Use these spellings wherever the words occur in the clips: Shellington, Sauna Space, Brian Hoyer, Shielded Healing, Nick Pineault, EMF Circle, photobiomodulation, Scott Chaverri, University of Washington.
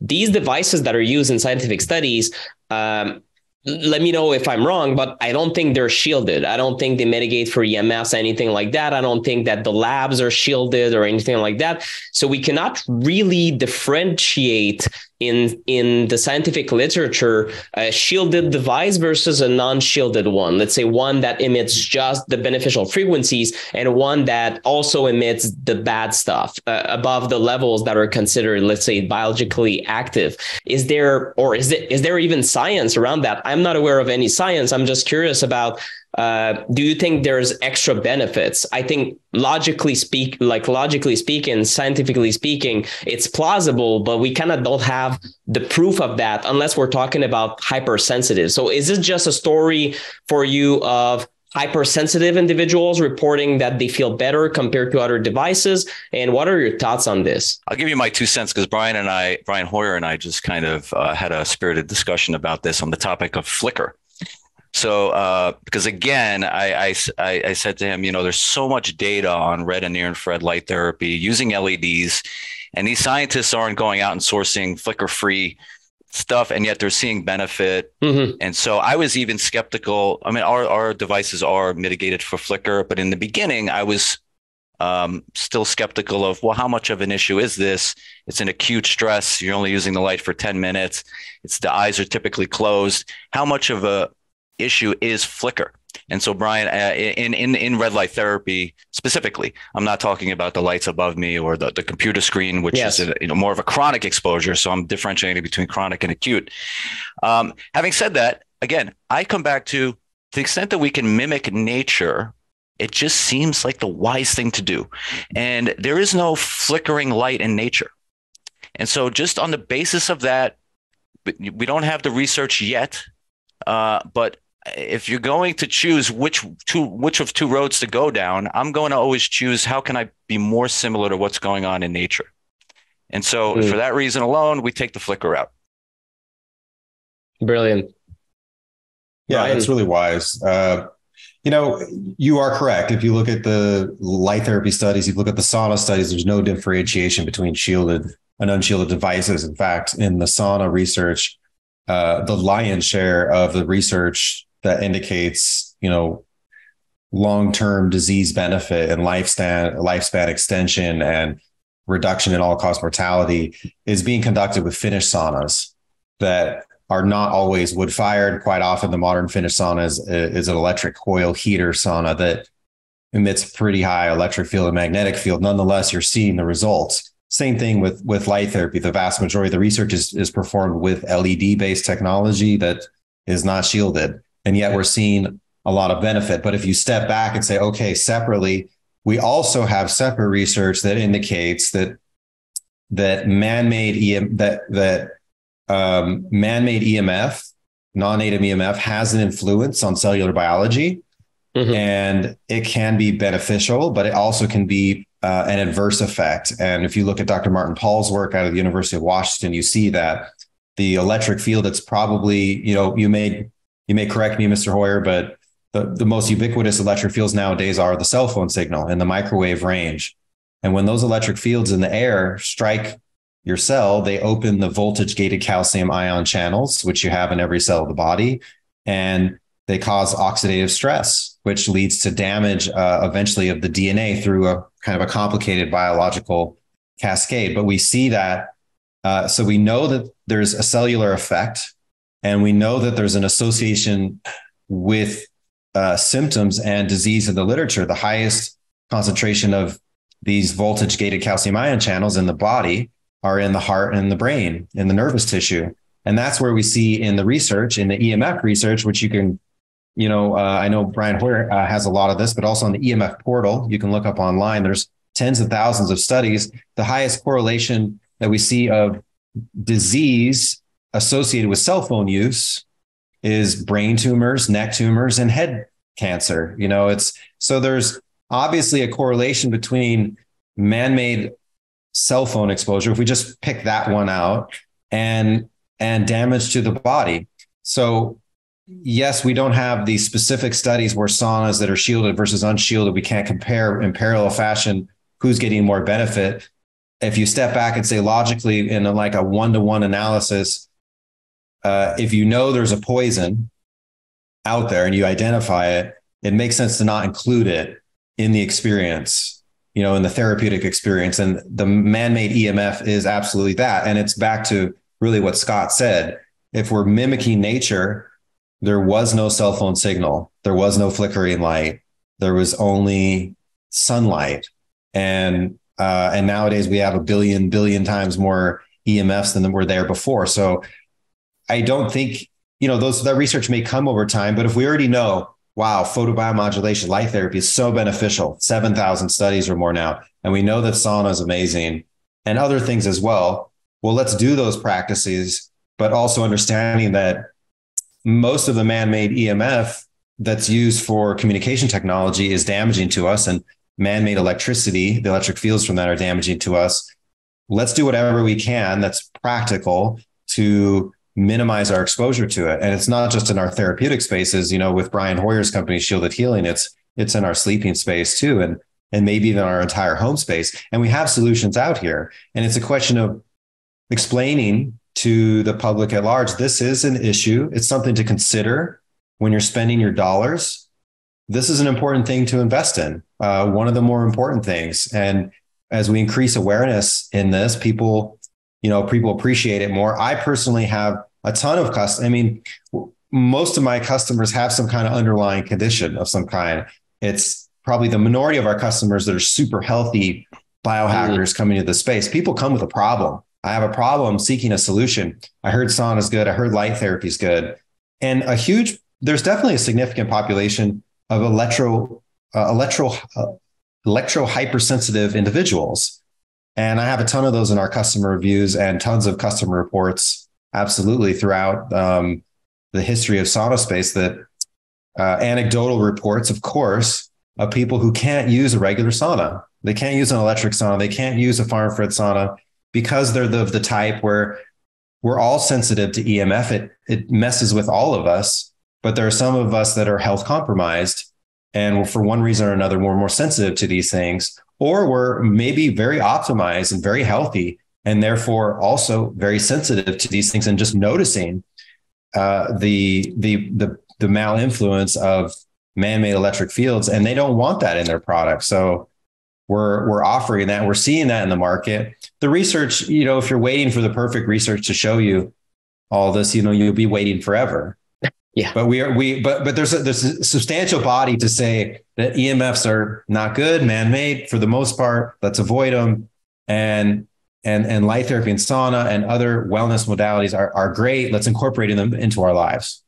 These devices that are used in scientific studies, let me know if I'm wrong, but I don't think they're shielded. I don't think they mitigate for EMFs, anything like that. I don't think that the labs are shielded or anything like that. So we cannot really differentiate in the scientific literature a shielded device versus a non-shielded one. Let's say one that emits just the beneficial frequencies and one that also emits the bad stuff above the levels that are considered, let's say, biologically active. Is there even science around that? I'm not aware of any science. I'm just curious about, do you think there's extra benefits? I think logically speaking, scientifically speaking, it's plausible, but we kind of don't have the proof of that unless we're talking about hypersensitive. So is this just a story for you of hypersensitive individuals reporting that they feel better compared to other devices? And what are your thoughts on this? I'll give you my 2 cents because Brian Hoyer and I just kind of had a spirited discussion about this on the topic of flicker. So because, again, I said to him, you know, there's so much data on red and near infrared light therapy using LEDs, and these scientists aren't going out and sourcing flicker free stuff, and yet they're seeing benefit. Mm-hmm. And so I was even skeptical. I mean, our devices are mitigated for flicker, but in the beginning, I was still skeptical of, well, how much of an issue is this? It's an acute stress. You're only using the light for 10 minutes. It's the eyes are typically closed. How much of a issue is flicker? And so, Brian, in red light therapy specifically, I'm not talking about the lights above me or the computer screen, which yes. is more of a chronic exposure. So I'm differentiating between chronic and acute. Having said that, again, I come back to the extent that we can mimic nature. It just seems like the wise thing to do. And there is no flickering light in nature. And so just on the basis of that, we don't have the research yet, but if you're going to choose which of two roads to go down, I'm going to always choose how can I be more similar to what's going on in nature. And so for that reason alone, we take the flicker out. Brilliant. Yeah, it's really wise. You know, you are correct. If you look at the light therapy studies, you look at the sauna studies, there's no differentiation between shielded and unshielded devices. In fact, in the sauna research, the lion's share of the research that indicates, you know, long-term disease benefit and lifespan extension and reduction in all-cause mortality is being conducted with Finnish saunas that are not always wood-fired. Quite often, the modern Finnish sauna is an electric coil heater sauna that emits pretty high electric field and magnetic field. Nonetheless, you're seeing the results. Same thing with light therapy. The vast majority of the research is performed with LED-based technology that is not shielded. And yet we're seeing a lot of benefit. But if you step back and say, okay, separately, we also have separate research that indicates that man-made EMF, non-native EMF, has an influence on cellular biology. Mm-hmm. And it can be beneficial, but it also can be an adverse effect. And if you look at Dr. Martin Paul's work out of the University of Washington, you see that the electric field, it's probably, you know, you may correct me, Mr. Hoyer, but the most ubiquitous electric fields nowadays are the cell phone signal and the microwave range. And when those electric fields in the air strike your cell, they open the voltage gated calcium ion channels, which you have in every cell of the body, and they cause oxidative stress, which leads to damage eventually of the DNA through a kind of a complicated biological cascade. But we see that. So we know that there's a cellular effect, and we know that there's an association with symptoms and disease in the literature. The highest concentration of these voltage gated calcium ion channels in the body are in the heart and the brain, in the nervous tissue. And that's where we see in the research, in the EMF research, which you can, you know, I know Brian Hoyer has a lot of this, but also on the EMF portal, you can look up online. There's tens of thousands of studies. The highest correlation that we see of disease associated with cell phone use is brain tumors, neck tumors, and head cancer. You know, so there's obviously a correlation between man-made cell phone exposure, if we just pick that one out, and damage to the body. So yes, we don't have these specific studies where saunas that are shielded versus unshielded. We can't compare in parallel fashion who's getting more benefit. if you step back and say logically in like a one-to-one analysis, if you know there's a poison out there and you identify it, it makes sense to not include it in the experience, you know, in the therapeutic experience. And the man-made EMF is absolutely that. And it's back to really what Scott said. If we're mimicking nature, there was no cell phone signal. There was no flickering light. There was only sunlight. And nowadays we have a billion times more EMFs than were there before. So I don't think, you know, that research may come over time, but if we already know, wow, photobiomodulation, light therapy is so beneficial, 7,000 studies or more now. And we know that sauna is amazing and other things as well. Well, let's do those practices, but also understanding that most of the man-made EMF that's used for communication technology is damaging to us, and man-made electricity, the electric fields from that are damaging to us. Let's do whatever we can that's practical to minimize our exposure to it. And it's not just in our therapeutic spaces, you know, with Brian Hoyer's company, Shielded Healing, it's in our sleeping space too, and maybe even our entire home space. And we have solutions out here. And it's a question of explaining to the public at large, this is an issue. It's something to consider when you're spending your dollars. This is an important thing to invest in, one of the more important things. And as we increase awareness in this, people appreciate it more. I personally have a ton of customers. I mean, most of my customers have some kind of underlying condition of some kind. It's probably the minority of our customers that are super healthy biohackers coming to the space. People come with a problem. I have a problem seeking a solution. I heard sauna is good. I heard light therapy is good. And there's definitely a significant population of electro hypersensitive individuals. And I have a ton of those in our customer reviews and tons of customer reports, absolutely, throughout the history of sauna space, that anecdotal reports, of course, of people who can't use a regular sauna. They can't use an electric sauna. They can't use a farm Fred sauna because they're the type where we're all sensitive to EMF. It messes with all of us. But there are some of us that are health compromised and for one reason or another, we're more sensitive to these things, or we're maybe very optimized and very healthy and therefore also very sensitive to these things. And just noticing the malinfluence of man-made electric fields, and they don't want that in their product. So we're offering that. We're seeing that in the market. The research, you know, if you're waiting for the perfect research to show you all this, you know, you'll be waiting forever. Yeah, but there's a substantial body to say that EMFs are not good, man-made for the most part. Let's avoid them. And light therapy and sauna and other wellness modalities are great. Let's incorporate them into our lives.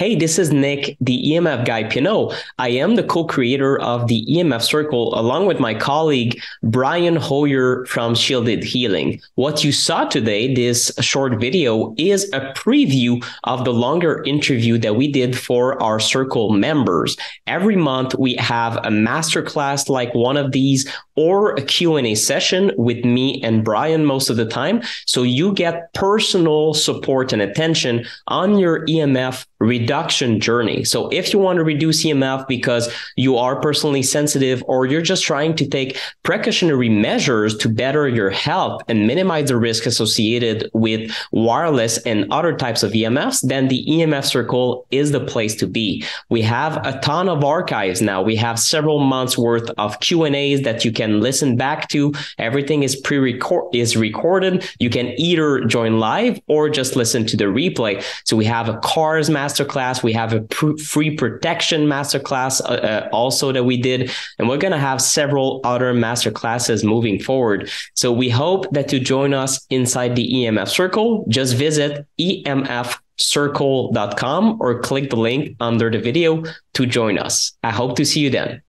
Hey, this is Nick, the EMF guy, Pineault. I am the co-creator of the EMF Circle, along with my colleague, Brian Hoyer from Shielded Healing. What you saw today, this short video, is a preview of the longer interview that we did for our Circle members. Every month, we have a masterclass like one of these or a Q&A session with me and Brian most of the time. So you get personal support and attention on your EMF reduction journey. So if you want to reduce EMF because you are personally sensitive, or you're just trying to take precautionary measures to better your health and minimize the risk associated with wireless and other types of EMFs, then the EMF Circle is the place to be. We have a ton of archives now. We have several months worth of Q&As that you can listen back to. Everything is recorded. You can either join live or just listen to the replay. So we have a CARS masterclass. We have a free protection masterclass also that we did. And we're going to have several other masterclasses moving forward. So we hope that you join us inside the EMF Circle. Just visit emfcircle.com or click the link under the video to join us. I hope to see you then.